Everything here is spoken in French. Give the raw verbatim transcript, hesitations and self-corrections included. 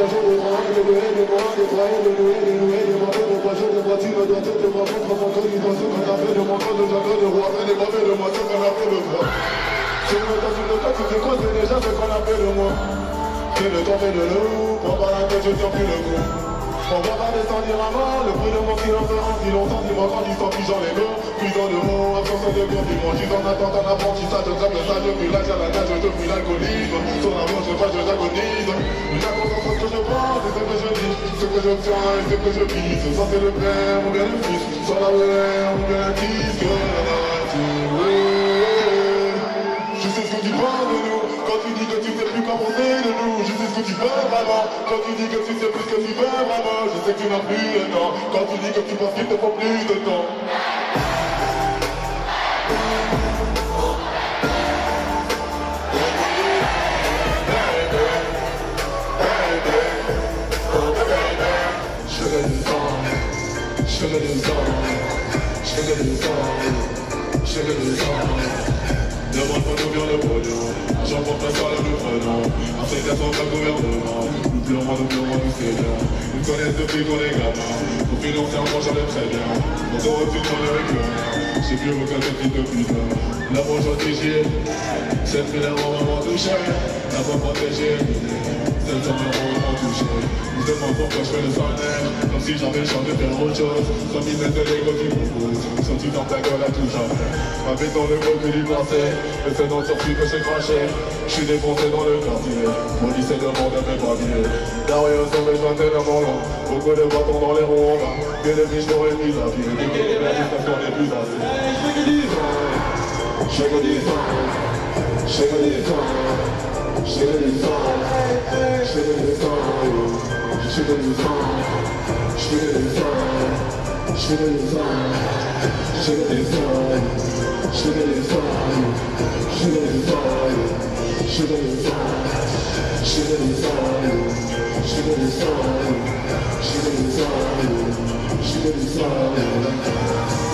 She didn't